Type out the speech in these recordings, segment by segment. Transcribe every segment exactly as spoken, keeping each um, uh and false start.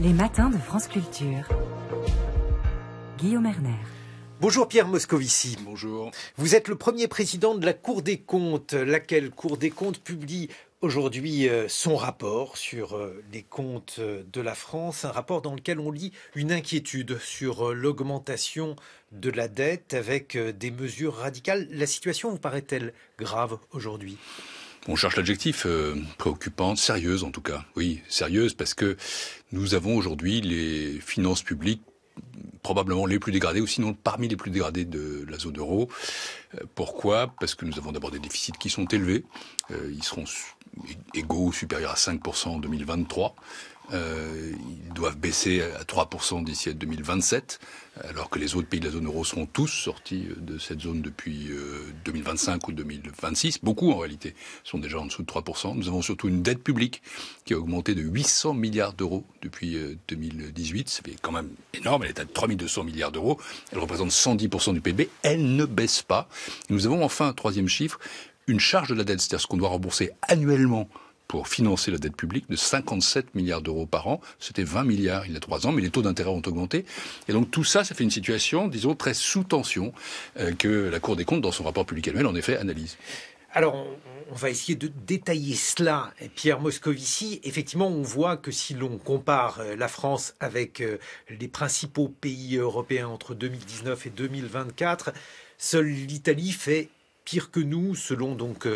Les Matins de France Culture. Guillaume Erner. Bonjour Pierre Moscovici. Bonjour. Vous êtes le premier président de la Cour des Comptes, laquelle Cour des Comptes publie aujourd'hui son rapport sur les comptes de la France, un rapport dans lequel on lit une inquiétude sur l'augmentation de la dette avec des mesures radicales. La situation vous paraît-elle grave aujourd'hui ? On cherche l'adjectif euh, préoccupante, sérieuse en tout cas. Oui, sérieuse parce que nous avons aujourd'hui les finances publiques probablement les plus dégradées, ou sinon parmi les plus dégradées de la zone euro. Euh, pourquoi ? Parce que nous avons d'abord des déficits qui sont élevés. Euh, ils seront égaux ou supérieurs à cinq pour cent en deux mille vingt-trois. Euh, ils doivent baisser à trois pour cent d'ici à deux mille vingt-sept, alors que les autres pays de la zone euro seront tous sortis de cette zone depuis euh, deux mille vingt-cinq ou deux mille vingt-six. Beaucoup, en réalité, sont déjà en dessous de trois pour cent. Nous avons surtout une dette publique qui a augmenté de huit cents milliards d'euros depuis euh, deux mille dix-huit. C'est quand même énorme. Elle est à trois mille deux cents milliards d'euros. Elle représente cent dix pour cent du P I B. Elle ne baisse pas. Et nous avons enfin, un troisième chiffre, une charge de la dette, c'est-à-dire ce qu'on doit rembourser annuellement pour financer la dette publique, de cinquante-sept milliards d'euros par an. C'était vingt milliards il y a trois ans, mais les taux d'intérêt ont augmenté. Et donc tout ça, ça fait une situation, disons, très sous tension euh, que la Cour des comptes, dans son rapport public annuel, en effet, analyse. Alors, on, on va essayer de détailler cela. Pierre Moscovici, effectivement, on voit que si l'on compare la France avec les principaux pays européens entre deux mille dix-neuf et deux mille vingt-quatre, seule l'Italie fait pire que nous, selon donc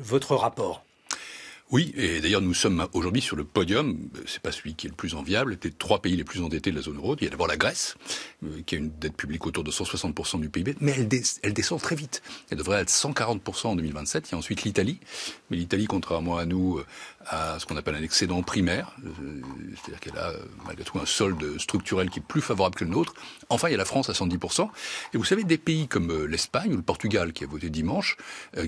votre rapport. Oui, et d'ailleurs nous sommes aujourd'hui sur le podium, c'est pas celui qui est le plus enviable, des trois pays les plus endettés de la zone euro. Il y a d'abord la Grèce, qui a une dette publique autour de cent soixante pour cent du P I B, mais elle, dé elle descend très vite. Elle devrait être cent quarante pour cent en deux mille vingt-sept. Il y a ensuite l'Italie, mais l'Italie, contrairement à nous, a ce qu'on appelle un excédent primaire, c'est-à-dire qu'elle a malgré tout un solde structurel qui est plus favorable que le nôtre. Enfin, il y a la France à cent dix pour cent. Et vous savez, des pays comme l'Espagne ou le Portugal, qui a voté dimanche,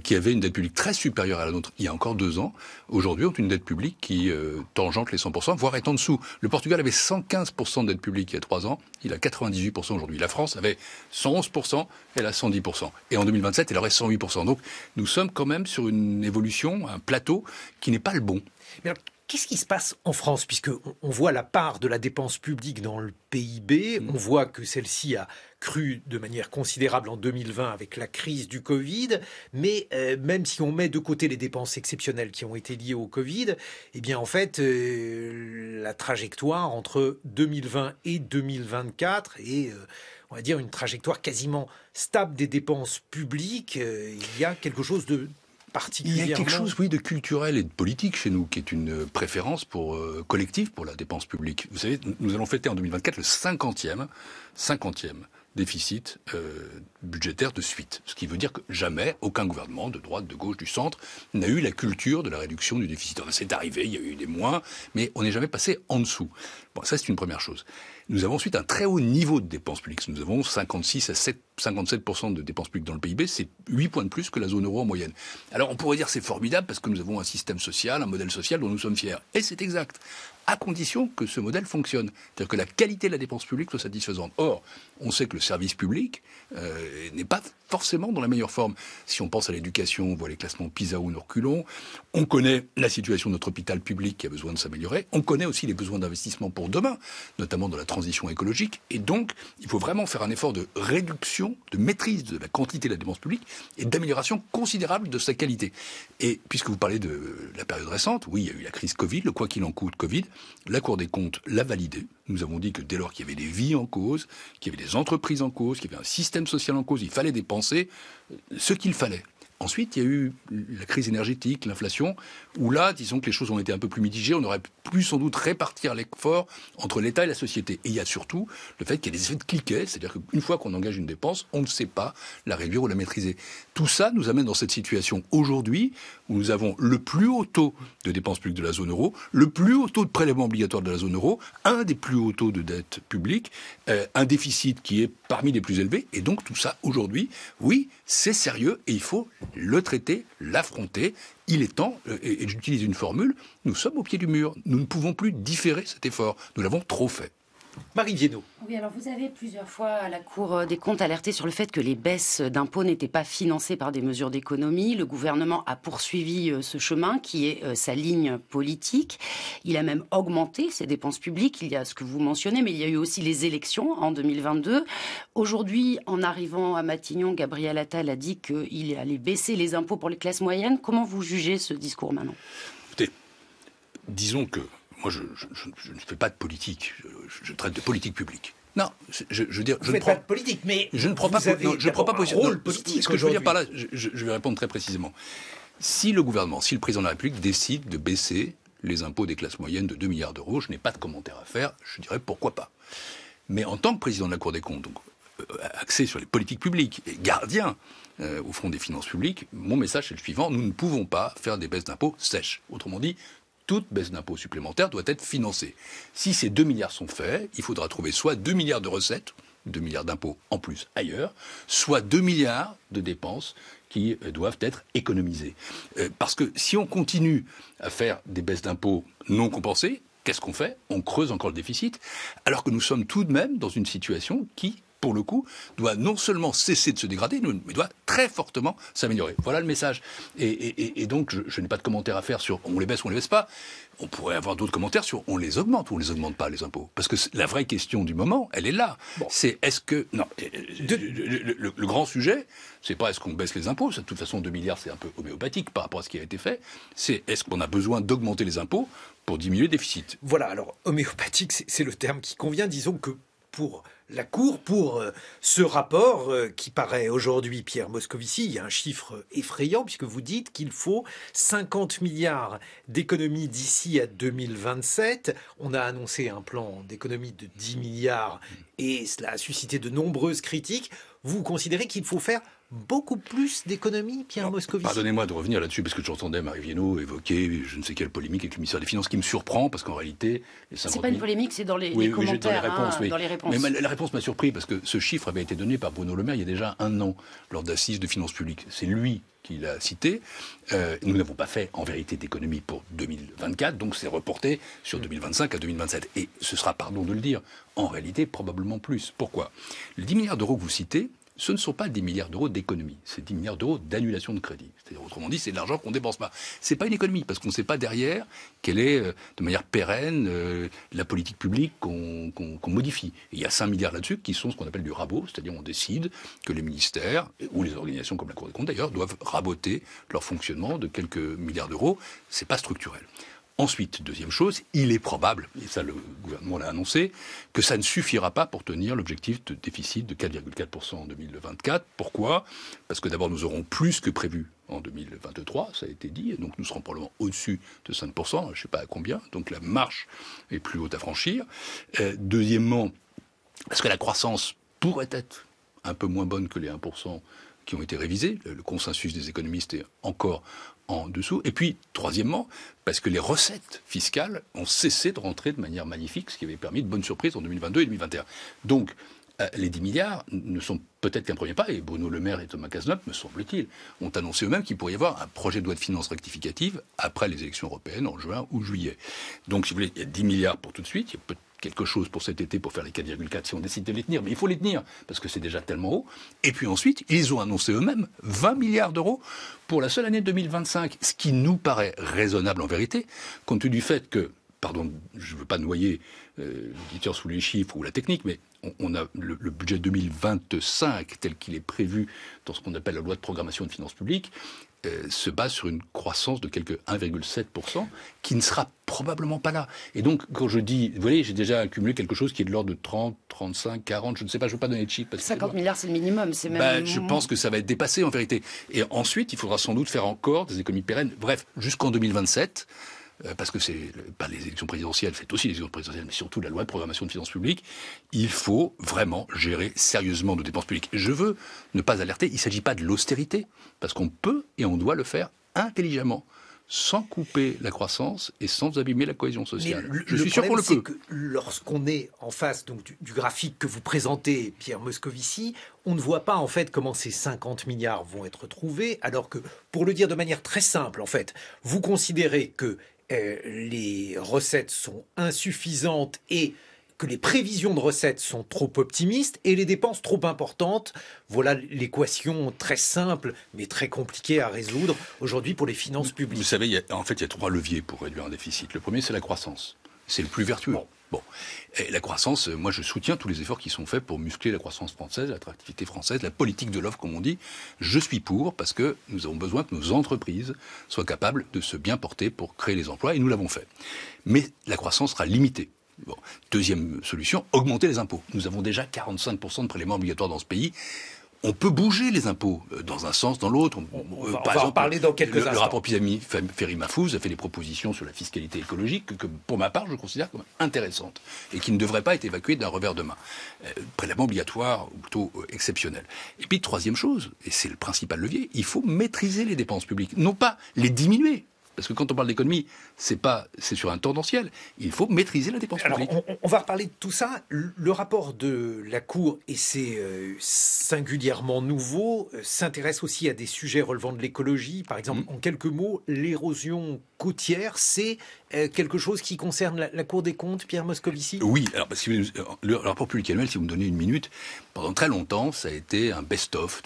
qui avait une dette publique très supérieure à la nôtre il y a encore deux ans, aujourd'hui ont une dette publique qui euh, tangente les cent pour cent, voire est en dessous. Le Portugal avait cent quinze pour cent de dette publique il y a trois ans, il a quatre-vingt-dix-huit pour cent aujourd'hui. La France avait cent onze pour cent, elle a cent dix pour cent. Et en deux mille vingt-sept, elle aurait cent huit pour cent. Donc nous sommes quand même sur une évolution, un plateau qui n'est pas le bon. Mais alors, qu'est-ce qui se passe en France ? Puisqu'on voit la part de la dépense publique dans le P I B, mmh. on voit que celle-ci a cru de manière considérable en deux mille vingt avec la crise du Covid, mais euh, même si on met de côté les dépenses exceptionnelles qui ont été liées au Covid, eh bien en fait euh, la trajectoire entre deux mille vingt et deux mille vingt-quatre est euh, on va dire une trajectoire quasiment stable des dépenses publiques. Euh, il y a quelque chose de Il y a quelque chose, oui, de culturel et de politique chez nous, qui est une préférence pour, euh, collective pour la dépense publique. Vous savez, nous allons fêter en deux mille vingt-quatre le cinquantième déficit euh, budgétaire de suite. Ce qui veut dire que jamais aucun gouvernement, de droite, de gauche, du centre, n'a eu la culture de la réduction du déficit. Enfin, c'est arrivé, il y a eu des moins, mais on n'est jamais passé en dessous. Bon, ça c'est une première chose. Nous avons ensuite un très haut niveau de dépenses publiques. Nous avons cinquante-six à cinquante-sept pour cent de dépenses publiques dans le P I B, c'est huit points de plus que la zone euro en moyenne. Alors on pourrait dire c'est formidable parce que nous avons un système social, un modèle social dont nous sommes fiers. Et c'est exact, à condition que ce modèle fonctionne. C'est-à-dire que la qualité de la dépense publique soit satisfaisante. Or, on sait que le service public euh, n'est pas forcément dans la meilleure forme. Si on pense à l'éducation, on voit les classements PISA où nous reculons. On connaît la situation de notre hôpital public qui a besoin de s'améliorer. On connaît aussi les besoins d'investissement pour demain, notamment dans la transition écologique. Et donc, il faut vraiment faire un effort de réduction, de maîtrise de la quantité de la dépense publique et d'amélioration considérable de sa qualité. Et puisque vous parlez de la période récente, oui, il y a eu la crise Covid, le quoi qu'il en coûte Covid, la Cour des comptes l'a validé. Nous avons dit que dès lors qu'il y avait des vies en cause, qu'il y avait des entreprises en cause, qu'il y avait un système social en cause, il fallait dépenser ce qu'il fallait. Ensuite, il y a eu la crise énergétique, l'inflation, où là, disons que les choses ont été un peu plus mitigées, on aurait pu sans doute répartir l'effort entre l'État et la société. Et il y a surtout le fait qu'il y a des effets de cliquet, c'est-à-dire qu'une fois qu'on engage une dépense, on ne sait pas la réduire ou la maîtriser. Tout ça nous amène dans cette situation aujourd'hui, où nous avons le plus haut taux de dépenses publiques de la zone euro, le plus haut taux de prélèvement obligatoire de la zone euro, un des plus hauts taux de dette publique, euh, un déficit qui est parmi les plus élevés, et donc tout ça aujourd'hui, oui, c'est sérieux, et il faut le traiter, l'affronter. Il est temps, et j'utilise une formule, nous sommes au pied du mur. Nous ne pouvons plus différer cet effort. Nous l'avons trop fait. Marie Viennot. Oui, alors vous avez plusieurs fois la Cour des comptes alerté sur le fait que les baisses d'impôts n'étaient pas financées par des mesures d'économie. Le gouvernement a poursuivi ce chemin qui est sa ligne politique. Il a même augmenté ses dépenses publiques. Il y a ce que vous mentionnez, mais il y a eu aussi les élections en deux mille vingt-deux. Aujourd'hui, en arrivant à Matignon, Gabriel Attal a dit qu'il allait baisser les impôts pour les classes moyennes. Comment vous jugez ce discours maintenant? Écoutez, disons que moi, je, je, je, je ne fais pas de politique. Je, je, je traite de politique publique. Non, je, je veux dire, vous je ne prends pas de politique, mais je ne prends pas, non, je prends pas position. Rôle non, politique. Ce que je veux dire par là, je, je vais répondre très précisément. Si le gouvernement, si le président de la République décide de baisser les impôts des classes moyennes de deux milliards d'euros, je n'ai pas de commentaire à faire. Je dirais pourquoi pas. Mais en tant que président de la Cour des comptes, donc euh, axé sur les politiques publiques et gardien euh, au front des finances publiques, mon message est le suivant: nous ne pouvons pas faire des baisses d'impôts sèches. Autrement dit, toute baisse d'impôts supplémentaire doit être financée. Si ces deux milliards sont faits, il faudra trouver soit deux milliards de recettes, deux milliards d'impôts en plus ailleurs, soit deux milliards de dépenses qui doivent être économisées. Euh, parce que si on continue à faire des baisses d'impôts non compensées, qu'est-ce qu'on fait? On creuse encore le déficit, alors que nous sommes tout de même dans une situation qui, pour le coup, doit non seulement cesser de se dégrader, mais doit très fortement s'améliorer. Voilà le message. Et, et, et donc, je, je n'ai pas de commentaire à faire sur on les baisse ou on les baisse pas. On pourrait avoir d'autres commentaires sur on les augmente ou on les augmente pas, les impôts. Parce que la vraie question du moment, elle est là. Bon. C'est est-ce que... Non, de... le, le, le grand sujet, c'est pas est-ce qu'on baisse les impôts. Ça, de toute façon, deux milliards, c'est un peu homéopathique par rapport à ce qui a été fait. C'est est-ce qu'on a besoin d'augmenter les impôts pour diminuer le déficit. Voilà, alors homéopathique, c'est le terme qui convient. Disons que pour la Cour, pour ce rapport qui paraît aujourd'hui, Pierre Moscovici, il y a un chiffre effrayant puisque vous dites qu'il faut cinquante milliards d'économies d'ici à deux mille vingt-sept. On a annoncé un plan d'économie de dix milliards et cela a suscité de nombreuses critiques. Vous considérez qu'il faut faire beaucoup plus d'économies, Pierre Moscovici? Pardonnez-moi de revenir là-dessus, parce que j'entendais Marie Viennot évoquer je ne sais quelle polémique avec le ministère des Finances, qui me surprend, parce qu'en réalité... C'est pas une polémique, c'est dans les, oui, les oui, commentaires, dans les réponses, hein, oui. dans les réponses. Mais la réponse m'a surpris, parce que ce chiffre avait été donné par Bruno Le Maire il y a déjà un an, lors d'assises de finances publiques. C'est lui qui l'a cité. Euh, nous n'avons pas fait, en vérité, d'économie pour deux mille vingt-quatre, donc c'est reporté sur deux mille vingt-cinq à deux mille vingt-sept. Et ce sera, pardon de le dire, en réalité, probablement plus. Pourquoi? Les dix milliards d'euros que vous citez, ce ne sont pas dix milliards d'euros d'économie, c'est dix milliards d'euros d'annulation de crédit. C'est-à-dire, autrement dit, c'est de l'argent qu'on ne dépense pas. Ce n'est pas une économie, parce qu'on ne sait pas derrière quelle est, euh, de manière pérenne, euh, la politique publique qu'on qu'on, qu'on modifie. Et il y a cinq milliards là-dessus qui sont ce qu'on appelle du rabot, c'est-à-dire on décide que les ministères, ou les organisations comme la Cour des comptes d'ailleurs, doivent raboter leur fonctionnement de quelques milliards d'euros. Ce n'est pas structurel. Ensuite, deuxième chose, il est probable, et ça le gouvernement l'a annoncé, que ça ne suffira pas pour tenir l'objectif de déficit de quatre virgule quatre pour cent en deux mille vingt-quatre. Pourquoi? Parce que d'abord nous aurons plus que prévu en deux mille vingt-trois, ça a été dit, et donc nous serons probablement au-dessus de cinq pour cent, je ne sais pas à combien, donc la marche est plus haute à franchir. Euh, deuxièmement, parce que la croissance pourrait être un peu moins bonne que les un pour cent qui ont été révisés, le consensus des économistes est encore en dessous. Et puis, troisièmement, parce que les recettes fiscales ont cessé de rentrer de manière magnifique, ce qui avait permis de bonnes surprises en deux mille vingt-deux et deux mille vingt et un. Donc, euh, les dix milliards ne sont peut-être qu'un premier pas, et Bruno Le Maire et Thomas Cazenop, me semble-t-il, ont annoncé eux-mêmes qu'il pourrait y avoir un projet de loi de finances rectificative après les élections européennes en juin ou juillet. Donc, si vous voulez, il y a dix milliards pour tout de suite, il y a peut-être quelque chose pour cet été pour faire les quatre virgule quatre si on décide de les tenir. Mais il faut les tenir parce que c'est déjà tellement haut. Et puis ensuite, ils ont annoncé eux-mêmes vingt milliards d'euros pour la seule année deux mille vingt-cinq. Ce qui nous paraît raisonnable en vérité, compte tenu du fait que, pardon, je ne veux pas noyer euh, l'éditeur sous les chiffres ou la technique, mais on, on a le, le budget deux mille vingt-cinq tel qu'il est prévu dans ce qu'on appelle la loi de programmation des finances publiques, Euh, se base sur une croissance de quelque un virgule sept pour cent qui ne sera probablement pas là. Et donc, quand je dis... Vous voyez, j'ai déjà accumulé quelque chose qui est de l'ordre de trente, trente-cinq, quarante, je ne sais pas, je ne veux pas donner de chiffres. cinquante milliards, c'est le minimum. C'est même... bah, je pense que ça va être dépassé, en vérité. Et ensuite, il faudra sans doute faire encore des économies pérennes. Bref, jusqu'en deux mille vingt-sept... parce que c'est pas les élections présidentielles, c'est aussi les élections présidentielles, mais surtout la loi de programmation des finances publiques, il faut vraiment gérer sérieusement nos dépenses publiques. Je veux ne pas alerter, il ne s'agit pas de l'austérité, parce qu'on peut et on doit le faire intelligemment, sans couper la croissance et sans abîmer la cohésion sociale. Le, Je suis le sûr qu'on le peut. Que lorsqu'on est en face donc, du, du graphique que vous présentez, Pierre Moscovici, on ne voit pas en fait comment ces cinquante milliards vont être trouvés, alors que, pour le dire de manière très simple, en fait, vous considérez que les recettes sont insuffisantes et que les prévisions de recettes sont trop optimistes et les dépenses trop importantes. Voilà l'équation très simple, mais très compliquée à résoudre aujourd'hui pour les finances publiques. Vous savez, il y a, en fait, il y a trois leviers pour réduire un déficit. Le premier, c'est la croissance. C'est le plus vertueux. Bon. Bon, et la croissance, moi je soutiens tous les efforts qui sont faits pour muscler la croissance française, l'attractivité française, la politique de l'offre comme on dit. Je suis pour parce que nous avons besoin que nos entreprises soient capables de se bien porter pour créer les emplois et nous l'avons fait. Mais la croissance sera limitée. Bon. Deuxième solution, augmenter les impôts. Nous avons déjà quarante-cinq pour cent de prélèvements obligatoires dans ce pays. On peut bouger les impôts dans un sens, dans l'autre. On va en parler dans quelques instants. Le rapport Pisani-Ferry-Mahfouz a fait des propositions sur la fiscalité écologique que, pour ma part, je considère comme intéressantes et qui ne devraient pas être évacuées d'un revers de main. Prélèvement obligatoire, ou plutôt exceptionnel. Et puis, troisième chose, et c'est le principal levier, il faut maîtriser les dépenses publiques, non pas les diminuer. Parce que quand on parle d'économie, c'est pas, c'est sur un tendanciel. Il faut maîtriser la dépense publique. Alors, on, on va reparler de tout ça. Le rapport de la Cour, et c'est euh, singulièrement nouveau, euh, s'intéresse aussi à des sujets relevant de l'écologie. Par exemple, mmh. en quelques mots, l'érosion côtière, c'est euh, quelque chose qui concerne la, la Cour des comptes, Pierre Moscovici ? Oui. Alors, si vous, le, le rapport public annuel, si vous me donnez une minute, pendant très longtemps, ça a été un best-of,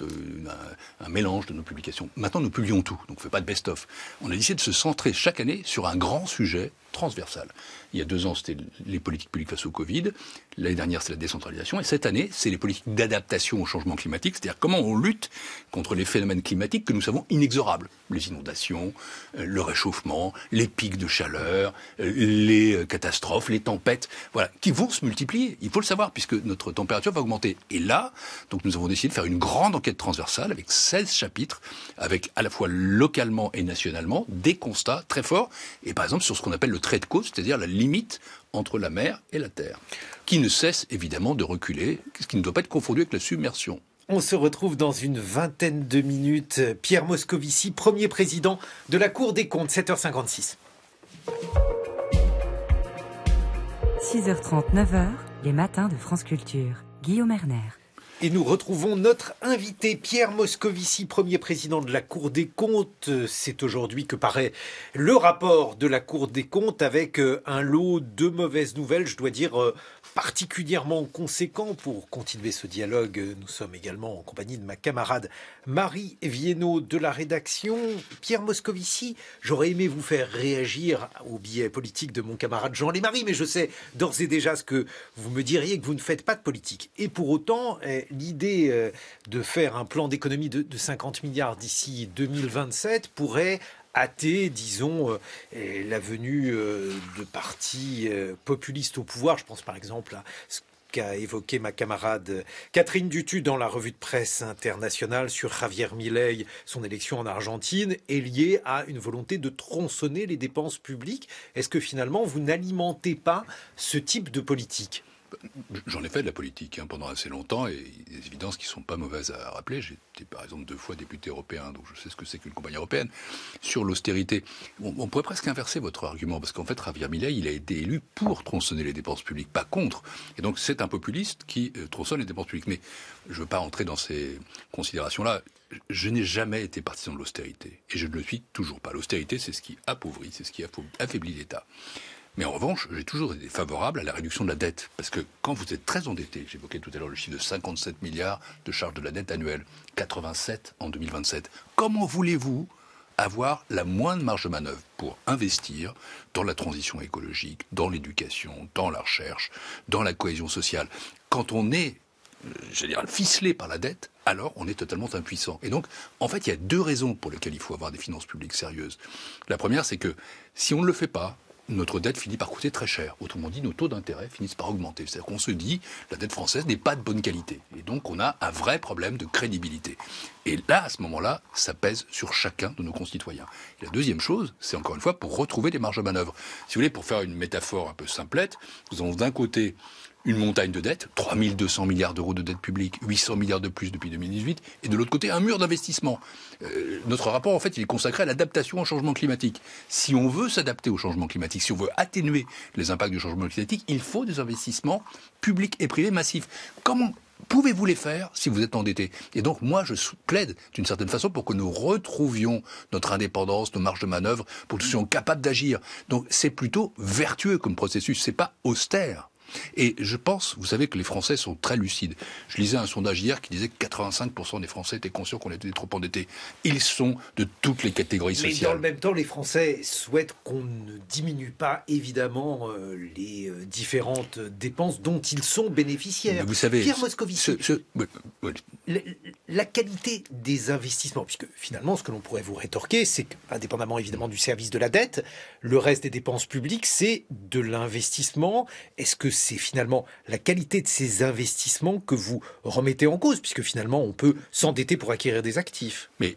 un, un mélange de nos publications. Maintenant, nous publions tout, donc on ne fait pas de best-of. On a décidé de se centrer chaque année sur un grand sujet transversal. Il y a deux ans, c'était les politiques publiques face au Covid. L'année dernière, c'est la décentralisation. Et cette année, c'est les politiques d'adaptation au changement climatique, c'est-à-dire comment on lutte contre les phénomènes climatiques que nous savons inexorables. Les inondations, le réchauffement, les pics de chaleur, les catastrophes, les tempêtes, voilà, qui vont se multiplier. Il faut le savoir, puisque notre température va augmenter. Et là, donc, nous avons décidé de faire une grande enquête transversale avec seize chapitres, avec à la fois localement et nationalement, des constats très forts, et par exemple sur ce qu'on appelle le trait de côte, c'est-à-dire la limite entre la mer et la terre, qui ne cesse évidemment de reculer, ce qui ne doit pas être confondu avec la submersion. On se retrouve dans une vingtaine de minutes. Pierre Moscovici, premier président de la Cour des comptes, sept heures cinquante-six. six heures trente, neuf heures, les matins de France Culture. Guillaume Erner. Et nous retrouvons notre invité, Pierre Moscovici, premier président de la Cour des comptes. C'est aujourd'hui que paraît le rapport de la Cour des comptes avec un lot de mauvaises nouvelles, je dois dire particulièrement conséquent. Pour continuer ce dialogue, nous sommes également en compagnie de ma camarade Marie Viennot de la rédaction. Pierre Moscovici, j'aurais aimé vous faire réagir au biais politique de mon camarade Jean-Lémarie, mais je sais d'ores et déjà ce que vous me diriez, que vous ne faites pas de politique. Et pour autant, l'idée de faire un plan d'économie de cinquante milliards d'ici deux mille vingt-sept pourrait hâter, disons, la venue de partis populistes au pouvoir. Je pense par exemple à ce qu'a évoqué ma camarade Catherine Dutu dans la revue de presse internationale sur Javier Milei. Son élection en Argentine est liée à une volonté de tronçonner les dépenses publiques. Est-ce que finalement vous n'alimentez pas ce type de politique ? J'en ai fait de la politique hein, pendant assez longtemps et des évidences qui ne sont pas mauvaises à rappeler. J'ai été par exemple deux fois député européen, donc je sais ce que c'est qu'une campagne européenne. Sur l'austérité, on, on pourrait presque inverser votre argument parce qu'en fait, Javier Milei, il a été élu pour tronçonner les dépenses publiques, pas contre. Et donc c'est un populiste qui euh, tronçonne les dépenses publiques. Mais je ne veux pas rentrer dans ces considérations-là. Je n'ai jamais été partisan de l'austérité et je ne le suis toujours pas. L'austérité, c'est ce qui appauvrit, c'est ce qui affaiblit l'État. Mais en revanche, j'ai toujours été favorable à la réduction de la dette. Parce que quand vous êtes très endetté, j'évoquais tout à l'heure le chiffre de cinquante-sept milliards de charges de la dette annuelle, quatre-vingt-sept en deux mille vingt-sept, comment voulez-vous avoir la moindre marge de manœuvre pour investir dans la transition écologique, dans l'éducation, dans la recherche, dans la cohésion sociale? Quand on est, j'allais dire, ficelé par la dette, alors on est totalement impuissant. Et donc, en fait, il y a deux raisons pour lesquelles il faut avoir des finances publiques sérieuses. La première, c'est que si on ne le fait pas, notre dette finit par coûter très cher. Autrement dit, nos taux d'intérêt finissent par augmenter. C'est-à-dire qu'on se dit, la dette française n'est pas de bonne qualité. Et donc, on a un vrai problème de crédibilité. Et là, à ce moment-là, ça pèse sur chacun de nos concitoyens. Et la deuxième chose, c'est encore une fois pour retrouver des marges de manœuvre. Si vous voulez, pour faire une métaphore un peu simplette, nous avons d'un côté une montagne de dettes, trois mille deux cents milliards d'euros de dettes publiques, huit cents milliards de plus depuis deux mille dix-huit, et de l'autre côté, un mur d'investissement. Euh, notre rapport, en fait, il est consacré à l'adaptation au changement climatique. Si on veut s'adapter au changement climatique, si on veut atténuer les impacts du changement climatique, il faut des investissements publics et privés massifs. Comment pouvez-vous les faire si vous êtes endetté? Et donc, moi, je plaide d'une certaine façon pour que nous retrouvions notre indépendance, nos marges de manœuvre, pour que nous soyons capables d'agir. Donc, c'est plutôt vertueux comme processus, c'est pas austère. Et je pense, vous savez que les Français sont très lucides. Je lisais un sondage hier qui disait que quatre-vingt-cinq pour cent des Français étaient conscients qu'on était trop endettés. Ils sont de toutes les catégories sociales. Mais dans le même temps, les Français souhaitent qu'on ne diminue pas, évidemment, euh, les différentes dépenses dont ils sont bénéficiaires. Vous savez, Pierre Moscovici, ce, ce... La, la qualité des investissements, puisque finalement, ce que l'on pourrait vous rétorquer, c'est qu'indépendamment, évidemment, du service de la dette, le reste des dépenses publiques, c'est de l'investissement. Est-ce que c'est finalement la qualité de ces investissements que vous remettez en cause, puisque finalement on peut s'endetter pour acquérir des actifs? Mais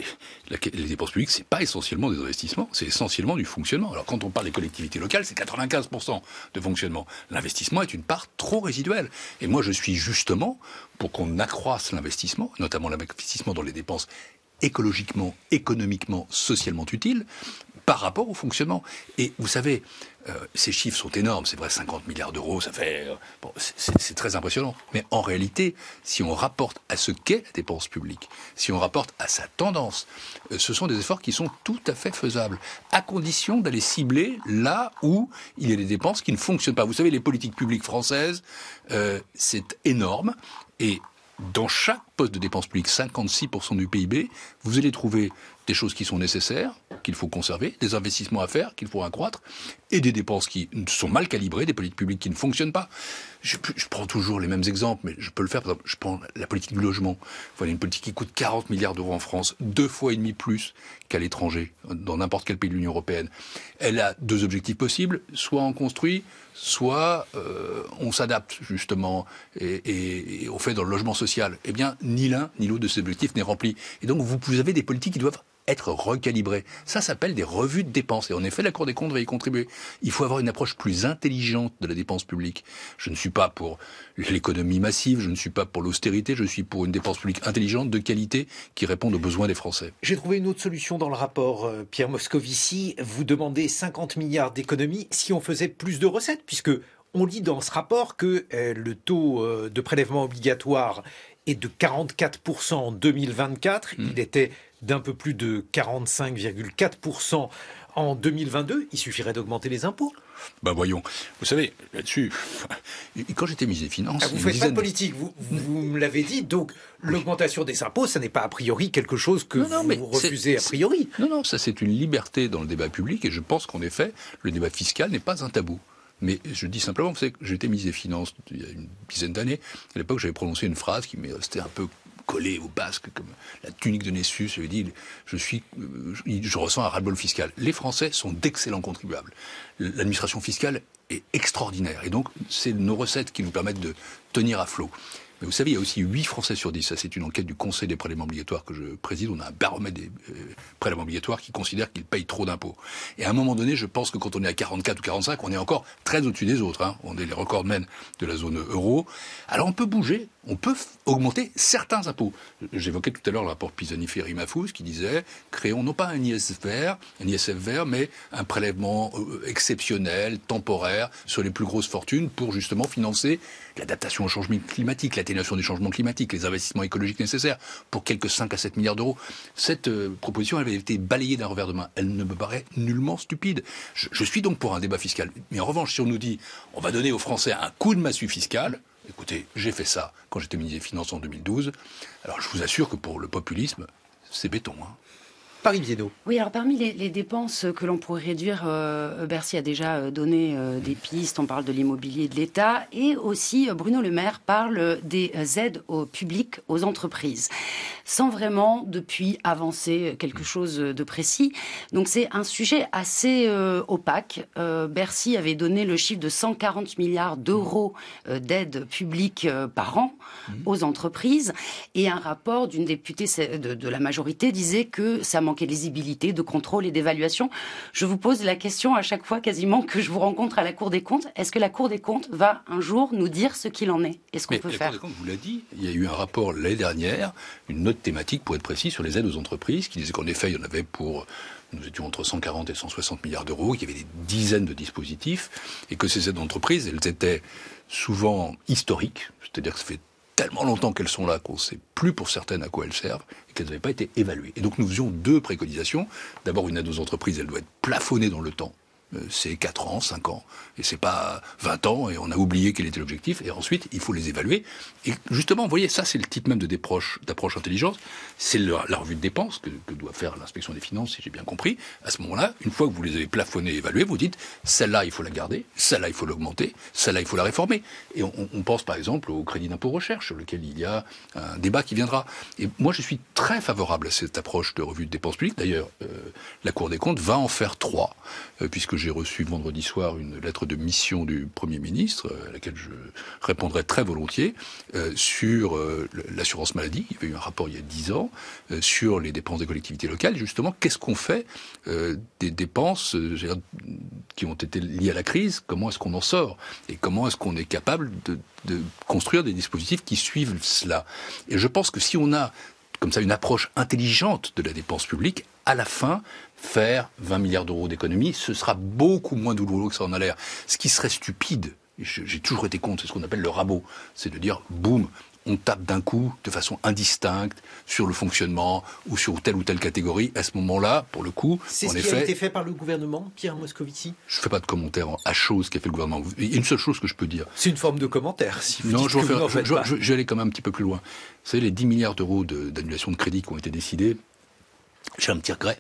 la, les dépenses publiques, c'est pas essentiellement des investissements, c'est essentiellement du fonctionnement. Alors quand on parle des collectivités locales, c'est quatre-vingt-quinze pour cent de fonctionnement. L'investissement est une part trop résiduelle. Et moi je suis justement pour qu'on accroisse l'investissement, notamment l'investissement dans les dépenses écologiquement, économiquement, socialement utiles, par rapport au fonctionnement. Et vous savez, euh, ces chiffres sont énormes, c'est vrai, cinquante milliards d'euros, ça fait... Euh, bon, c'est très impressionnant. Mais en réalité, si on rapporte à ce qu'est la dépense publique, si on rapporte à sa tendance, euh, ce sont des efforts qui sont tout à fait faisables, à condition d'aller cibler là où il y a des dépenses qui ne fonctionnent pas. Vous savez, les politiques publiques françaises, euh, c'est énorme, et dans chaque poste de dépense publique, cinquante-six pour cent du P I B, vous allez trouver des choses qui sont nécessaires, qu'il faut conserver, des investissements à faire, qu'il faut accroître, et des dépenses qui sont mal calibrées, des politiques publiques qui ne fonctionnent pas. Je, je prends toujours les mêmes exemples, mais je peux le faire. Par exemple, je prends la politique du logement. Voilà une politique qui coûte quarante milliards d'euros en France, deux fois et demi plus qu'à l'étranger, dans n'importe quel pays de l'Union européenne. Elle a deux objectifs possibles, soit on construit, soit euh, on s'adapte justement et, et, et on fait dans le logement social. Eh bien, ni l'un ni l'autre de ces objectifs n'est rempli. Et donc, vous, vous avez des politiques qui doivent être recalibrées. Ça s'appelle des revues de dépenses. Et en effet, la Cour des comptes va y contribuer. Il faut avoir une approche plus intelligente de la dépense publique. Je ne suis pas pour l'économie massive, je ne suis pas pour l'austérité, je suis pour une dépense publique intelligente, de qualité, qui réponde aux besoins des Français. J'ai trouvé une autre solution dans le rapport, Pierre Moscovici. Vous demandez cinquante milliards d'économies si on faisait plus de recettes, puisque on lit dans ce rapport que euh, le taux euh, de prélèvement obligatoire est de quarante-quatre pour cent en deux mille vingt-quatre. Mmh. Il était d'un peu plus de quarante-cinq virgule quatre pour cent en deux mille vingt-deux. Il suffirait d'augmenter les impôts. Ben voyons, vous savez, là-dessus, quand j'étais ministre des Finances... Ah, vous ne faites pas de politique, vous, vous me l'avez dit, donc l'augmentation des impôts, ça n'est pas a priori quelque chose que non, non, vous refusez a priori. Non, non, ça c'est une liberté dans le débat public, et je pense qu'en effet, le débat fiscal n'est pas un tabou. Mais je dis simplement, vous savez que j'étais ministre des Finances il y a une dizaine d'années. À l'époque, j'avais prononcé une phrase qui m'est restée un peu collée au basque, comme la tunique de Nessus. J'avais dit, je suis, je, je ressens un ras-le-bol fiscal. Les Français sont d'excellents contribuables. L'administration fiscale est extraordinaire. Et donc, c'est nos recettes qui nous permettent de tenir à flot. Mais vous savez, il y a aussi huit Français sur dix. Ça, c'est une enquête du Conseil des prélèvements obligatoires que je préside. On a un baromètre des euh, prélèvements obligatoires qui considère qu'ils payent trop d'impôts. Et à un moment donné, je pense que quand on est à quarante-quatre ou quarante-cinq, on est encore très au-dessus des autres. Hein. On est les recordmen de la zone euro. Alors, on peut bouger. On peut augmenter certains impôts. J'évoquais tout à l'heure le rapport Pisani-Ferry-Mahfouz qui disait « Créons non pas un I S F vert, un I S F vert, mais un prélèvement exceptionnel, temporaire, sur les plus grosses fortunes pour justement financer l'adaptation au changement climatique, l'atténuation du changement climatique, les investissements écologiques nécessaires pour quelques cinq à sept milliards d'euros. » Cette proposition avait été balayée d'un revers de main. Elle ne me paraît nullement stupide. Je, je suis donc pour un débat fiscal. Mais en revanche, si on nous dit « On va donner aux Français un coup de massue fiscale », écoutez, j'ai fait ça quand j'étais ministre des Finances en deux mille douze. Alors, je vous assure que pour le populisme, c'est béton. Hein. Marie Viennot. Oui, alors parmi les, les dépenses que l'on pourrait réduire, euh, Bercy a déjà donné euh, des pistes, on parle de l'immobilier de l'État, et aussi euh, Bruno Le Maire parle des aides au public, aux entreprises, sans vraiment depuis avancer quelque chose de précis. Donc c'est un sujet assez euh, opaque. Euh, Bercy avait donné le chiffre de cent quarante milliards d'euros euh, d'aide publique euh, par an aux entreprises, et un rapport d'une députée de, de la majorité disait que ça manquait de lisibilité, de contrôle et d'évaluation. Je vous pose la question à chaque fois quasiment que je vous rencontre à la Cour des comptes. Est-ce que la Cour des comptes va un jour nous dire ce qu'il en est et ce qu'on peut faire ? La Cour des comptes vous l'a dit, il y a eu un rapport l'année dernière, une note thématique pour être précis sur les aides aux entreprises qui disait qu'en effet il y en avait pour... Nous étions entre cent quarante et cent soixante milliards d'euros, qu'il y avait des dizaines de dispositifs et que ces aides d'entreprise, elles étaient souvent historiques, c'est-à-dire que ça fait tellement longtemps qu'elles sont là qu'on ne sait plus pour certaines à quoi elles servent et qu'elles n'avaient pas été évaluées. Et donc nous faisions deux préconisations. D'abord, une aide aux entreprises, elle doit être plafonnée dans le temps. c'est quatre ans, cinq ans. Et c'est pas vingt ans, et on a oublié quel était l'objectif. Et ensuite, il faut les évaluer. Et justement, vous voyez, ça, c'est le titre même de d'approche intelligence. C'est la, la revue de dépenses que, que doit faire l'inspection des finances, si j'ai bien compris. À ce moment-là, une fois que vous les avez plafonnés et évalués, vous dites, celle-là, il faut la garder, celle-là, il faut l'augmenter, celle-là, il faut la réformer. Et on, on pense, par exemple, au crédit d'impôt recherche, sur lequel il y a un débat qui viendra. Et moi, je suis très favorable à cette approche de revue de dépenses publiques. D'ailleurs, euh, la Cour des comptes va en faire trois, euh, puisque j'ai reçu vendredi soir une lettre de mission du Premier ministre, à laquelle je répondrai très volontiers, euh, sur euh, l'assurance maladie. Il y avait eu un rapport il y a dix ans euh, sur les dépenses des collectivités locales. Justement, qu'est-ce qu'on fait euh, des dépenses euh, qui ont été liées à la crise? Comment est-ce qu'on en sort? Et comment est-ce qu'on est capable de, de construire des dispositifs qui suivent cela? Et je pense que si on a comme ça une approche intelligente de la dépense publique, à la fin, faire vingt milliards d'euros d'économie, ce sera beaucoup moins douloureux que ça en a l'air. Ce qui serait stupide, j'ai toujours été contre, c'est ce qu'on appelle le rabot, c'est de dire, boum, on tape d'un coup, de façon indistincte, sur le fonctionnement ou sur telle ou telle catégorie. À ce moment-là, pour le coup, c'est ce qui effet, a été fait par le gouvernement, Pierre Moscovici. Je ne fais pas de commentaire à chose ce qu'a fait le gouvernement. Il y a une seule chose que je peux dire. C'est une forme de commentaire, si vous non, dites je que faire, vous n'en faites je, pas. Je, je, je vais aller quand même un petit peu plus loin. Vous savez, les dix milliards d'euros de, d'annulation de crédit qui ont été décidés, j'ai un petit regret,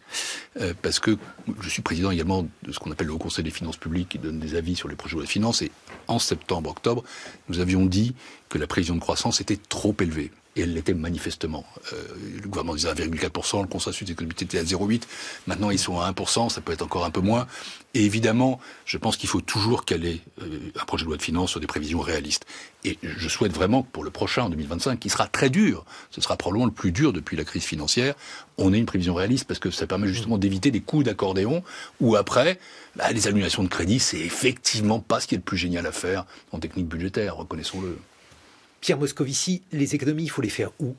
euh, parce que je suis président également de ce qu'on appelle le Haut Conseil des finances publiques, qui donne des avis sur les projets de finances, et en septembre, octobre, nous avions dit que la prévision de croissance était trop élevée. Et elle l'était manifestement. Euh, le gouvernement disait un virgule quatre pour cent, le consensus économique était à zéro virgule huit pour cent, maintenant ils sont à un pour cent, ça peut être encore un peu moins. Et évidemment, je pense qu'il faut toujours caler euh, un projet de loi de finances sur des prévisions réalistes. Et je souhaite vraiment que pour le prochain, en deux mille vingt-cinq, qui sera très dur, ce sera probablement le plus dur depuis la crise financière, on ait une prévision réaliste, parce que ça permet justement d'éviter des coups d'accordéon, où après, bah, les annulations de crédit, c'est effectivement pas ce qui est le plus génial à faire en technique budgétaire, reconnaissons-le. Pierre Moscovici, les économies, il faut les faire où?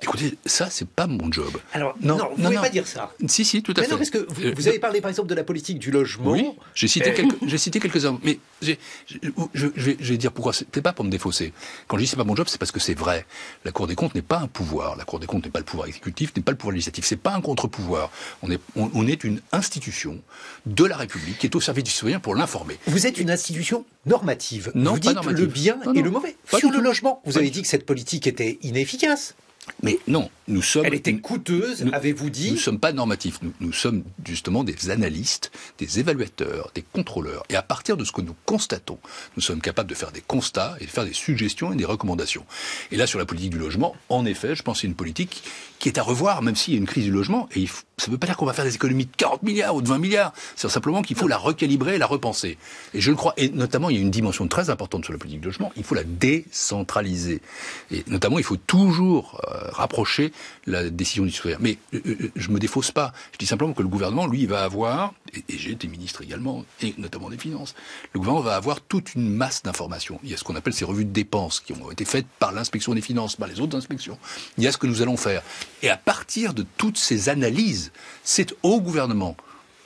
Écoutez, ça, c'est pas mon job. Alors, non, non vous ne pouvez non. pas dire ça. Si, si, tout à mais fait. Non, parce que vous, euh, vous avez parlé, par exemple, de la politique du logement. Oui, j'ai cité, quelques, j'ai cité quelques-uns. Mais j'ai, j'ai, je, je, vais, je vais dire pourquoi. C'était pas pour me défausser. Quand je dis c'est pas mon job, c'est parce que c'est vrai. La Cour des comptes n'est pas un pouvoir. La Cour des comptes n'est pas le pouvoir exécutif, n'est pas le pouvoir législatif. C'est pas un contre-pouvoir. On est, on, on est une institution de la République qui est au service du citoyen pour l'informer. Vous êtes une institution normative. Non, vous dites normative. Le bien non, et non, le mauvais. Sur le logement, vous avez dit que cette politique était inefficace. Mais non, nous sommes... Elle était coûteuse, avez-vous dit ? Nous ne sommes pas normatifs, nous, nous sommes justement des analystes, des évaluateurs, des contrôleurs. Et à partir de ce que nous constatons, nous sommes capables de faire des constats et de faire des suggestions et des recommandations. Et là, sur la politique du logement, en effet, je pense que c'est une politique qui est à revoir, même s'il y a une crise du logement. Et il faut, ça ne veut pas dire qu'on va faire des économies de quarante milliards ou de vingt milliards. C'est simplement qu'il faut la recalibrer et la repenser. Et je le crois. Et notamment, il y a une dimension très importante sur la politique du logement. Il faut la décentraliser. Et notamment, il faut toujours... Euh, rapprocher la décision du citoyen. Mais euh, je ne me défausse pas. Je dis simplement que le gouvernement, lui, va avoir, et, et j'ai été ministre également, et notamment des Finances, le gouvernement va avoir toute une masse d'informations. Il y a ce qu'on appelle ces revues de dépenses qui ont été faites par l'inspection des Finances, par les autres inspections. Il y a ce que nous allons faire. Et à partir de toutes ces analyses, c'est au gouvernement,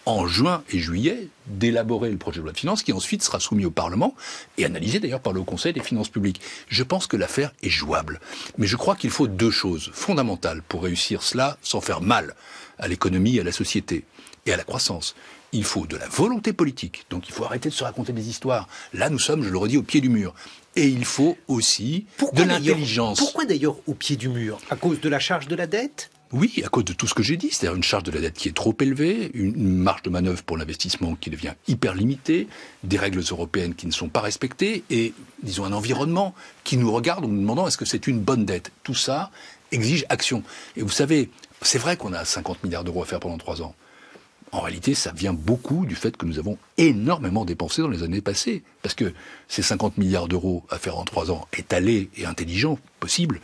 en juin et juillet, d'élaborer le projet de loi de finances qui ensuite sera soumis au Parlement et analysé d'ailleurs par le Conseil des finances publiques. Je pense que l'affaire est jouable. Mais je crois qu'il faut deux choses fondamentales pour réussir cela sans faire mal à l'économie, à la société et à la croissance. Il faut de la volonté politique, donc il faut arrêter de se raconter des histoires. Là, nous sommes, je le redis, au pied du mur. Et il faut aussi de l'intelligence. Pourquoi d'ailleurs au pied du mur? À cause de la charge de la dette? Oui, à cause de tout ce que j'ai dit, c'est-à-dire une charge de la dette qui est trop élevée, une marge de manœuvre pour l'investissement qui devient hyper limitée, des règles européennes qui ne sont pas respectées et, disons, un environnement qui nous regarde en nous demandant est-ce que c'est une bonne dette. Tout ça exige action. Et vous savez, c'est vrai qu'on a cinquante milliards d'euros à faire pendant trois ans. En réalité, ça vient beaucoup du fait que nous avons énormément dépensé dans les années passées. Parce que ces cinquante milliards d'euros à faire en trois ans, étalés et intelligents, possibles,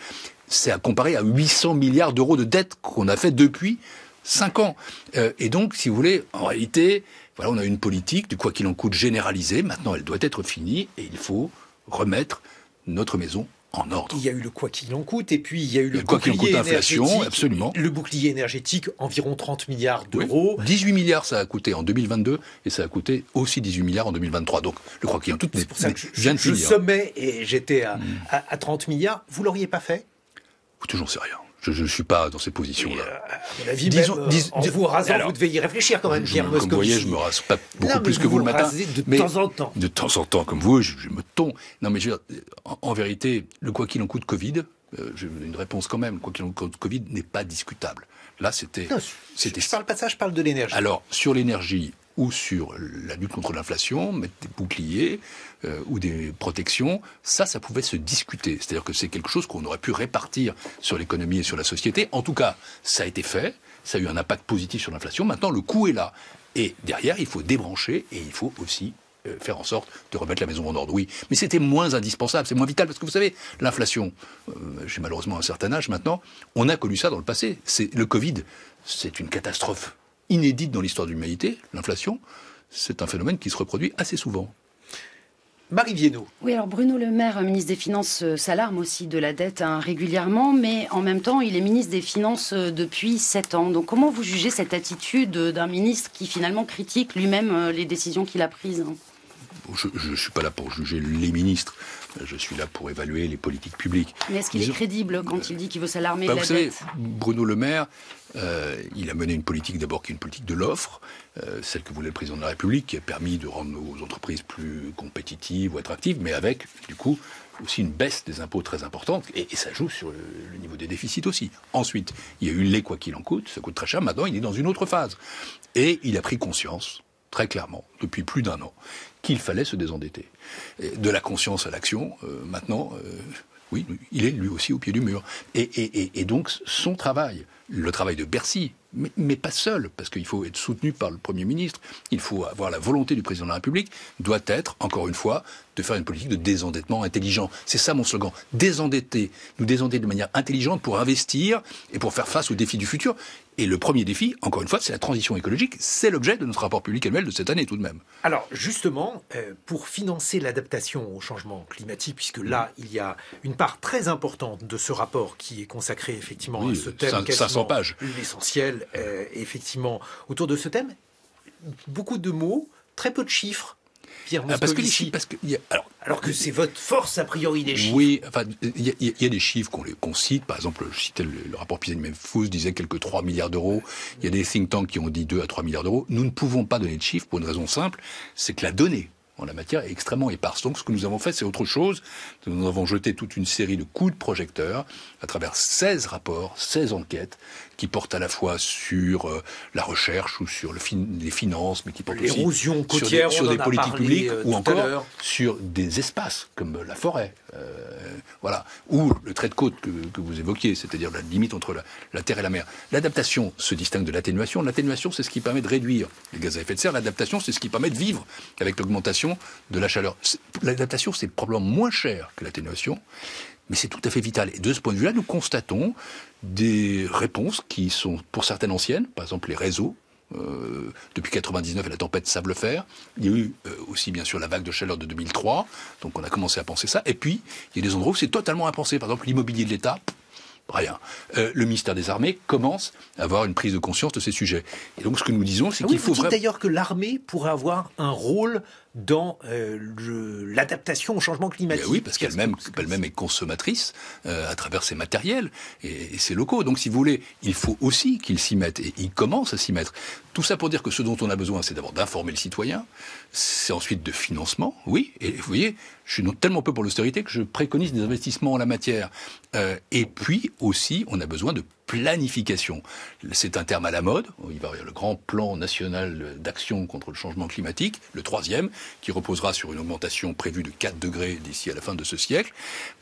c'est à comparer à huit cents milliards d'euros de dettes qu'on a fait depuis cinq ans. Euh, et donc, si vous voulez, en réalité, voilà, on a une politique du quoi qu'il en coûte généralisée. Maintenant, elle doit être finie et il faut remettre notre maison en ordre. Il y a eu le quoi qu'il en coûte et puis il y a eu le, le quoi qu'il en coûte inflation, absolument. Le bouclier énergétique, environ trente milliards d'euros. Oui. dix-huit milliards, ça a coûté en deux mille vingt-deux et ça a coûté aussi dix-huit milliards en deux mille vingt-trois. Donc, le quoi qu'il en coûte, c'est pour ça que je, je, je sommais et j'étais à, mmh. à, à trente milliards. Vous l'auriez pas fait ? Toujours sérieux. Je ne suis pas dans ces positions-là. À mon avis, disons, même, dis, en dis, vous rasant, alors, vous devez y réfléchir quand même, Pierre Moscovici. Vous voyez, je ne me rase pas beaucoup non, plus vous que vous, vous le matin. De mais temps en temps. De temps en temps, comme vous, je, je me tonds. Non, mais je veux dire, en, en vérité, le quoi qu'il en coûte Covid, euh, j'ai une réponse quand même, quoi qu'il en coûte Covid n'est pas discutable. Là, c'était... Je ne parle pas de ça, je parle de l'énergie. Alors, sur l'énergie ou sur la lutte contre l'inflation, mettre des boucliers euh, ou des protections, ça, ça pouvait se discuter. C'est-à-dire que c'est quelque chose qu'on aurait pu répartir sur l'économie et sur la société. En tout cas, ça a été fait, ça a eu un impact positif sur l'inflation. Maintenant, le coût est là. Et derrière, il faut débrancher et il faut aussi euh, faire en sorte de remettre la maison en ordre. Oui, mais c'était moins indispensable, c'est moins vital. Parce que vous savez, l'inflation, euh, j'ai malheureusement un certain âge maintenant, on a connu ça dans le passé. C'est, le Covid, c'est une catastrophe inédite dans l'histoire de l'humanité, l'inflation, c'est un phénomène qui se reproduit assez souvent. Marie Viennot. Oui, alors Bruno Le Maire, ministre des Finances, s'alarme aussi de la dette hein, régulièrement, mais en même temps, il est ministre des Finances depuis sept ans. Donc comment vous jugez cette attitude d'un ministre qui finalement critique lui-même les décisions qu'il a prises? Je ne suis pas là pour juger les ministres, je suis là pour évaluer les politiques publiques. Mais est-ce qu'il est crédible quand il dit qu'il veut s'alarmer de la dette ? Vous savez, Bruno Le Maire, euh, il a mené une politique d'abord qui est une politique de l'offre, euh, celle que voulait le président de la République, qui a permis de rendre nos entreprises plus compétitives ou attractives, mais avec, du coup, aussi une baisse des impôts très importante, et, et ça joue sur le, le niveau des déficits aussi. Ensuite, il y a eu les quoi qu'il en coûte, ça coûte très cher, maintenant il est dans une autre phase. Et il a pris conscience, très clairement, depuis plus d'un an, qu'il fallait se désendetter. Et de la conscience à l'action, euh, maintenant, euh, oui, il est lui aussi au pied du mur. Et, et, et, et donc, son travail, le travail de Bercy, mais, mais pas seul, parce qu'il faut être soutenu par le Premier ministre, il faut avoir la volonté du Président de la République, doit être, encore une fois, de faire une politique de désendettement intelligent. C'est ça mon slogan, désendetter, nous désendetter de manière intelligente pour investir et pour faire face aux défis du futur. Et le premier défi, encore une fois, c'est la transition écologique. C'est l'objet de notre rapport public annuel de cette année tout de même. Alors justement, euh, pour financer l'adaptation au changement climatique, puisque là, il y a une part très importante de ce rapport qui est consacré effectivement oui, à ce thème. cinq cents pages. L'essentiel, euh, effectivement, autour de ce thème. Beaucoup de mots, très peu de chiffres. Pierre Moscovici. Ah, parce que les chiffres, parce que, alors, alors que c'est votre force a priori des chiffres. Oui, enfin, il y, y, y a des chiffres qu'on qu'on cite. Par exemple, je citais le, le rapport Pisani-Ferry-Mahfouz disait quelques trois milliards d'euros. Il y a des think tanks qui ont dit deux à trois milliards d'euros. Nous ne pouvons pas donner de chiffres pour une raison simple, c'est que la donnée en la matière est extrêmement éparse. Donc ce que nous avons fait, c'est autre chose. Nous avons jeté toute une série de coups de projecteur à travers seize rapports, seize enquêtes, qui portent à la fois sur euh, la recherche ou sur le fin les finances, mais qui portent aussi sur des, sur des politiques publiques euh, ou encore sur des espaces, comme la forêt. Euh, voilà. Ou le trait de côte que, que vous évoquiez, c'est-à-dire la limite entre la, la terre et la mer. L'adaptation se distingue de l'atténuation. L'atténuation, c'est ce qui permet de réduire les gaz à effet de serre. L'adaptation, c'est ce qui permet de vivre avec l'augmentation de la chaleur. L'adaptation, c'est probablement moins cher que l'atténuation, mais c'est tout à fait vital. Et de ce point de vue-là, nous constatons des réponses qui sont pour certaines anciennes, par exemple les réseaux, euh, depuis quatre-vingt-dix-neuf et la tempête Sable-Fer. Il y a eu euh, aussi, bien sûr, la vague de chaleur de deux mille trois, donc on a commencé à penser ça. Et puis, il y a des endroits où c'est totalement impensé. Par exemple, l'immobilier de l'État, rien. Euh, le ministère des Armées commence à avoir une prise de conscience de ces sujets. Et donc, ce que nous disons, c'est ah oui, qu'il faut vraiment... d'ailleurs que l'armée pourrait avoir un rôle dans euh, l'adaptation au changement climatique. Eh oui, parce qu'elle-même qu'elle-même est consommatrice euh, à travers ses matériels et, et ses locaux. Donc, si vous voulez, il faut aussi qu'ils s'y mettent. Et ils commencent à s'y mettre. Tout ça pour dire que ce dont on a besoin, c'est d'abord d'informer le citoyen, c'est ensuite de financement, oui. Et vous voyez, je suis tellement peu pour l'austérité que je préconise des investissements en la matière. Euh, et puis aussi, on a besoin de planification. C'est un terme à la mode. Il va y avoir le grand plan national d'action contre le changement climatique, le troisième, qui reposera sur une augmentation prévue de quatre degrés d'ici à la fin de ce siècle.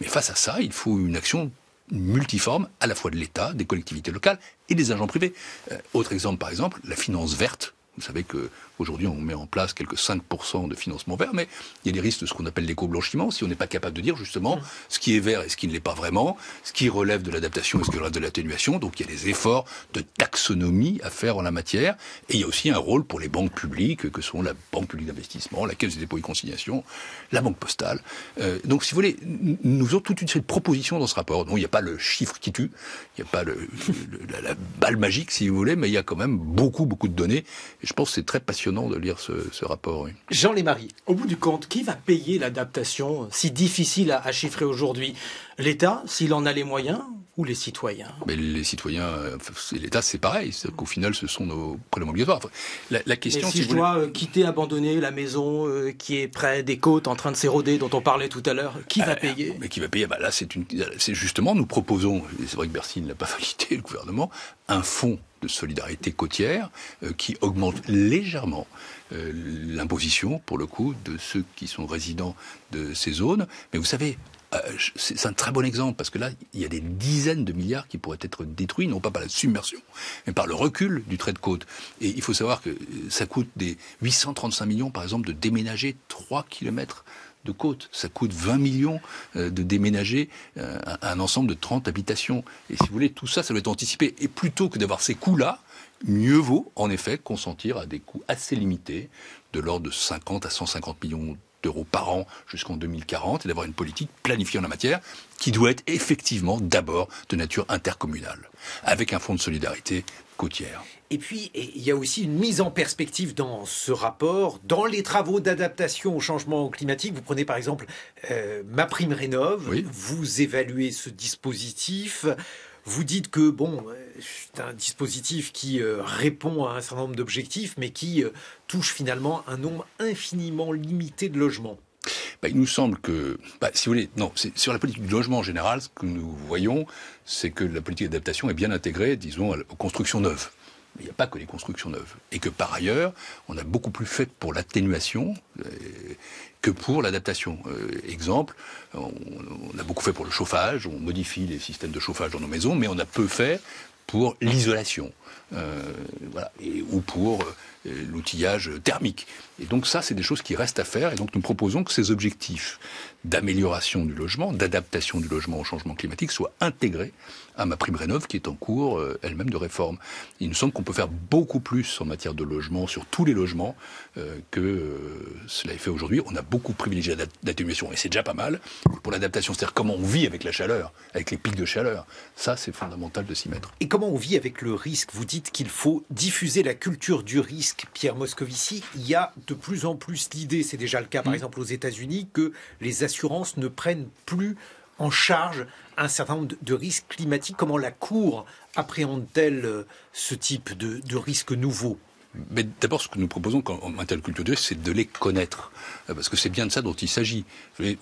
Mais face à ça, il faut une action multiforme, à la fois de l'État, des collectivités locales et des agents privés. Euh, autre exemple, par exemple, la finance verte. Vous savez qu'aujourd'hui, on met en place quelques cinq pour cent de financement vert, mais il y a des risques de ce qu'on appelle l'éco-blanchiment, si on n'est pas capable de dire justement ce qui est vert et ce qui ne l'est pas vraiment, ce qui relève de l'adaptation et ce qui relève de l'atténuation. Donc il y a des efforts de taxonomie à faire en la matière. Et il y a aussi un rôle pour les banques publiques, que sont la Banque publique d'investissement, la Caisse des dépôts et consignations, la Banque postale. Euh, donc si vous voulez, nous avons toute une série de propositions dans ce rapport. Donc il n'y a pas le chiffre qui tue, il n'y a pas le, le, la, la balle magique, si vous voulez, mais il y a quand même beaucoup, beaucoup de données. Je pense que c'est très passionnant de lire ce, ce rapport. Oui. Jean-Lémarie. Au bout du compte, qui va payer l'adaptation si difficile à, à chiffrer aujourd'hui ? L'État, s'il en a les moyens, ou les citoyens? Mais les citoyens, et l'État, c'est pareil. C'est-à-dire qu'au final, ce sont nos prélèvements obligatoires. Enfin, la, la question, si, si je voulais... dois euh, quitter, abandonner la maison euh, qui est près des côtes, en train de s'éroder, dont on parlait tout à l'heure, qui ah, va payer? Mais qui va payer? Bah, là, c'est une... justement, nous proposons, et c'est vrai que Bercy ne l'a pas validé, le gouvernement, un fonds de solidarité côtière euh, qui augmente légèrement euh, l'imposition, pour le coup, de ceux qui sont résidents de ces zones. Mais vous savez... C'est un très bon exemple, parce que là, il y a des dizaines de milliards qui pourraient être détruits, non pas par la submersion, mais par le recul du trait de côte. Et il faut savoir que ça coûte des huit cent trente-cinq millions, par exemple, de déménager trois kilomètres de côte. Ça coûte vingt millions de déménager un ensemble de trente habitations. Et si vous voulez, tout ça, ça doit être anticipé. Et plutôt que d'avoir ces coûts-là, mieux vaut, en effet, consentir à des coûts assez limités, de l'ordre de cinquante à cent cinquante millions d'euros par an jusqu'en deux mille quarante, et d'avoir une politique planifiée en la matière qui doit être effectivement d'abord de nature intercommunale, avec un fonds de solidarité côtière. Et puis, il y a aussi une mise en perspective dans ce rapport, dans les travaux d'adaptation au changement climatique. Vous prenez par exemple euh, Ma Prime Rénove, oui. Vous évaluez ce dispositif, vous dites que bon, c'est un dispositif qui euh, répond à un certain nombre d'objectifs, mais qui euh, touche finalement un nombre infiniment limité de logements. Bah, il nous semble que, bah, si vous voulez, non, c'est sur la politique du logement en général, ce que nous voyons, c'est que la politique d'adaptation est bien intégrée, disons, aux constructions neuves. Mais il n'y a pas que les constructions neuves. Et que par ailleurs, on a beaucoup plus fait pour l'atténuation que pour l'adaptation. Euh, exemple, on, on a beaucoup fait pour le chauffage, on modifie les systèmes de chauffage dans nos maisons, mais on a peu fait pour l'isolation, euh, voilà, et, ou pour euh, l'outillage thermique. Et donc ça, c'est des choses qui restent à faire. Et donc nous proposons que ces objectifs d'amélioration du logement, d'adaptation du logement au changement climatique soient intégrés à Ma Prime Rénov', qui est en cours euh, elle-même de réforme. Il nous semble qu'on peut faire beaucoup plus en matière de logement, sur tous les logements, euh, que euh, cela est fait aujourd'hui. On a beaucoup privilégié l'atténuation, et c'est déjà pas mal. Pour l'adaptation, c'est-à-dire comment on vit avec la chaleur, avec les pics de chaleur, ça c'est fondamental de s'y mettre. Et comment on vit avec le risque? Vous dites qu'il faut diffuser la culture du risque, Pierre Moscovici. Il y a de plus en plus l'idée, c'est déjà le cas par mmh. exemple aux États-Unis, que les assurances ne prennent plus en charge un certain nombre de risques climatiques. Comment la Cour appréhende-t-elle ce type de, de risque nouveau? Mais d'abord, ce que nous proposons en matière de culture de risque, c'est de les connaître. Parce que c'est bien de ça dont il s'agit.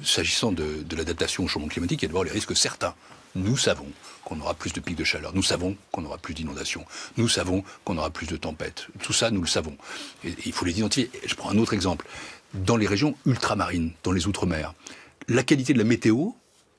S'agissant de, de l'adaptation au changement climatique, il y a d'abord les risques certains. Nous savons qu'on aura plus de pics de chaleur. Nous savons qu'on aura plus d'inondations. Nous savons qu'on aura plus de tempêtes. Tout ça, nous le savons. Et, et il faut les identifier. Et je prends un autre exemple. Dans les régions ultramarines, dans les outre-mer, la qualité de la météo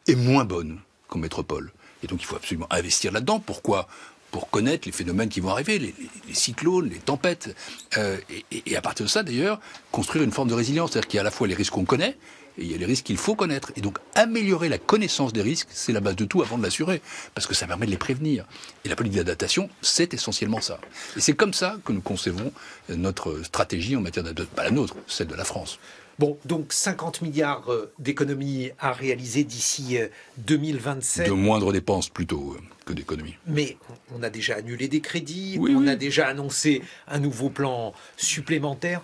est moins bonne qu'en métropole. Et donc, il faut absolument investir là-dedans. Pourquoi ? Pour connaître les phénomènes qui vont arriver, les, les, les cyclones, les tempêtes. Euh, et, et à partir de ça, d'ailleurs, construire une forme de résilience. C'est-à-dire qu'il y a à la fois les risques qu'on connaît, et il y a les risques qu'il faut connaître. Et donc, améliorer la connaissance des risques, c'est la base de tout avant de l'assurer. Parce que ça permet de les prévenir. Et la politique d'adaptation, c'est essentiellement ça. Et c'est comme ça que nous concevons notre stratégie en matière d'adaptation. Pas la nôtre, celle de la France. Bon, donc cinquante milliards d'économies à réaliser d'ici deux mille vingt-sept. De moindres dépenses plutôt que d'économies. Mais on a déjà annulé des crédits, oui, on oui. a déjà annoncé un nouveau plan supplémentaire.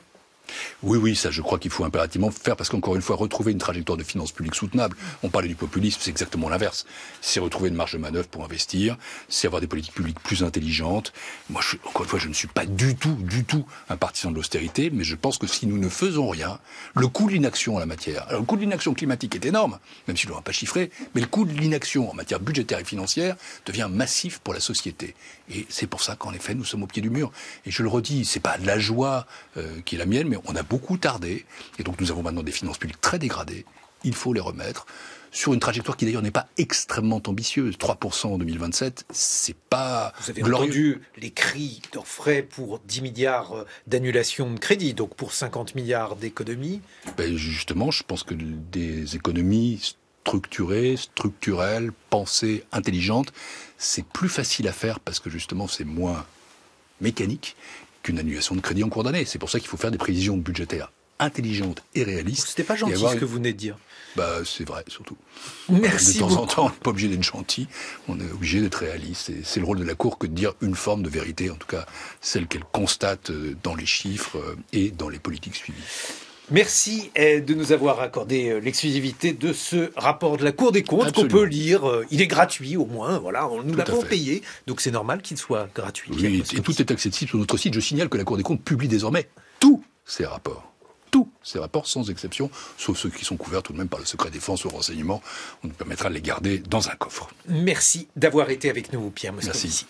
Oui, oui, ça je crois qu'il faut impérativement faire, parce qu'encore une fois, retrouver une trajectoire de finances publiques soutenable, on parlait du populisme, c'est exactement l'inverse. C'est retrouver une marge de manœuvre pour investir, c'est avoir des politiques publiques plus intelligentes. Moi, je, encore une fois, je ne suis pas du tout, du tout un partisan de l'austérité, mais je pense que si nous ne faisons rien, le coût de l'inaction en la matière, alors le coût de l'inaction climatique est énorme, même si on ne l'a pas chiffré, mais le coût de l'inaction en matière budgétaire et financière devient massif pour la société. Et c'est pour ça qu'en effet, nous sommes au pied du mur. Et je le redis, c'est pas la joie euh, qui est la mienne, mais on a beaucoup tardé, et donc nous avons maintenant des finances publiques très dégradées. Il faut les remettre sur une trajectoire qui d'ailleurs n'est pas extrêmement ambitieuse. trois pour cent en deux mille vingt-sept, c'est pas glorieux. Vous avez entendu les cris d'orfraie pour dix milliards d'annulations de crédit, donc pour cinquante milliards d'économies. Ben justement, je pense que des économies structurées, structurelles, pensées, intelligentes, c'est plus facile à faire parce que justement c'est moins mécanique qu'une annulation de crédit en cours d'année. C'est pour ça qu'il faut faire des prévisions budgétaires intelligentes et réalistes. C'était pas gentil avoir... ce que vous venez de dire. Bah, c'est vrai, surtout. Merci. De temps beaucoup. en temps, on n'est pas obligé d'être gentil, on est obligé d'être réaliste. C'est le rôle de la Cour que de dire une forme de vérité, en tout cas celle qu'elle constate dans les chiffres et dans les politiques suivies. Merci de nous avoir accordé l'exclusivité de ce rapport de la Cour des comptes qu'on peut lire. Il est gratuit au moins, voilà, on nous l'a pas payé, donc c'est normal qu'il soit gratuit. Oui, et tout est accessible sur notre site. Je signale que la Cour des comptes publie désormais tous ses rapports. Tous ces rapports, sans exception, sauf ceux qui sont couverts tout de même par le secret défense ou renseignement. On nous permettra de les garder dans un coffre. Merci d'avoir été avec nous, Pierre Moscovici. Merci.